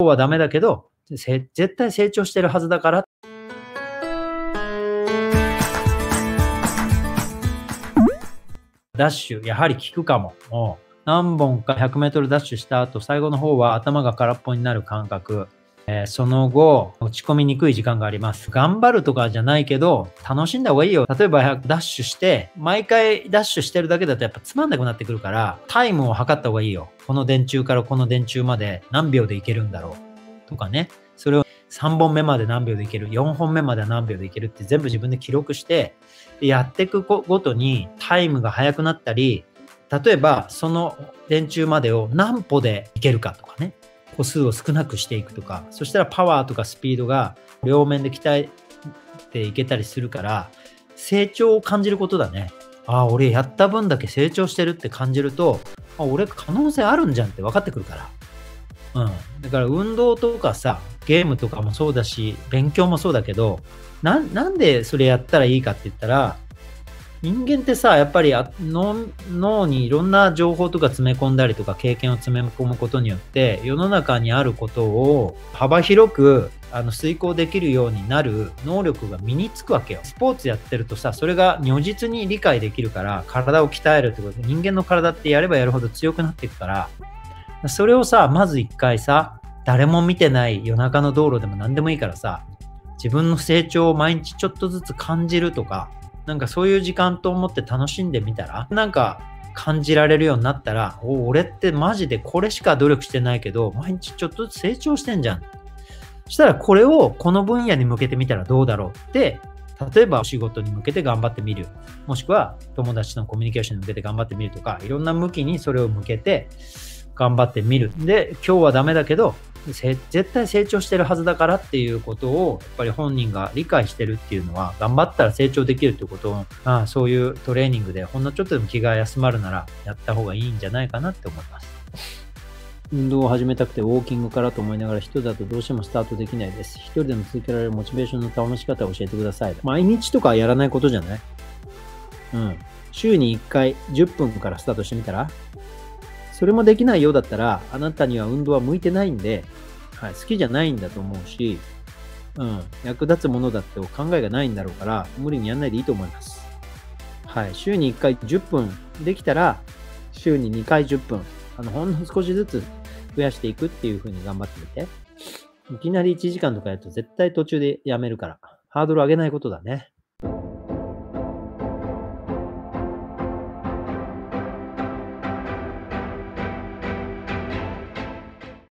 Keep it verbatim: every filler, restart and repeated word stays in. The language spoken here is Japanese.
こうはダメだけど、絶対成長してるはずだから。ダッシュ、やはり効くかも。何本かひゃくメートルダッシュした後、最後の方は頭が空っぽになる感覚。えー、その後、落ち込みにくい時間があります。頑張るとかじゃないけど、楽しんだ方がいいよ。例えば、ダッシュして、毎回ダッシュしてるだけだとやっぱつまんなくなってくるから、タイムを測った方がいいよ。この電柱からこの電柱まで何秒でいけるんだろう。とかね。それをさんぼんめまで何秒でいける、よんほんめまでは何秒でいけるって全部自分で記録して、やっていくごとにタイムが速くなったり、例えば、その電柱までを何歩でいけるかとかね。個数を少なくしていくとか、そしたらパワーとかスピードが両面で鍛えていけたりするから、成長を感じることだね。ああ、俺やった分だけ成長してるって感じると、あ、俺可能性あるんじゃんって分かってくるから。うん。だから運動とかさ、ゲームとかもそうだし、勉強もそうだけど、な、なんでそれやったらいいかって言ったら、人間ってさ、やっぱり脳にいろんな情報とか詰め込んだりとか経験を詰め込むことによって世の中にあることを幅広くあの遂行できるようになる能力が身につくわけよ。スポーツやってるとさ、それが如実に理解できるから体を鍛えるってことで、人間の体ってやればやるほど強くなっていくから、それをさ、まず一回さ、誰も見てない夜中の道路でも何でもいいからさ、自分の成長を毎日ちょっとずつ感じるとか、なんかそういう時間と思って楽しんでみたら、なんか感じられるようになったら、お、俺ってマジでこれしか努力してないけど、毎日ちょっとずつ成長してんじゃん。そしたらこれをこの分野に向けてみたらどうだろうって、例えばお仕事に向けて頑張ってみる。もしくは友達とのコミュニケーションに向けて頑張ってみるとか、いろんな向きにそれを向けて頑張ってみる。で、今日はダメだけど、絶対成長してるはずだからっていうことをやっぱり本人が理解してるっていうのは、頑張ったら成長できるってことを、ああ、そういうトレーニングでほんのちょっとでも気が休まるならやった方がいいんじゃないかなって思います。運動を始めたくてウォーキングからと思いながら、人だとどうしてもスタートできないです。一人でも続けられるモチベーションの保ち方を教えてください。毎日とかやらないことじゃない？うん。週にいっかいじゅっぷんからスタートしてみたら？それもできないようだったら、あなたには運動は向いてないんで、はい、好きじゃないんだと思うし、うん、役立つものだってお考えがないんだろうから、無理にやんないでいいと思います。はい、週にいっかいじゅっぷんできたら、週ににかいじゅっぷん、あのほんの少しずつ増やしていくっていう風に頑張ってみて。いきなりいちじかんとかやると絶対途中でやめるから、ハードル上げないことだね。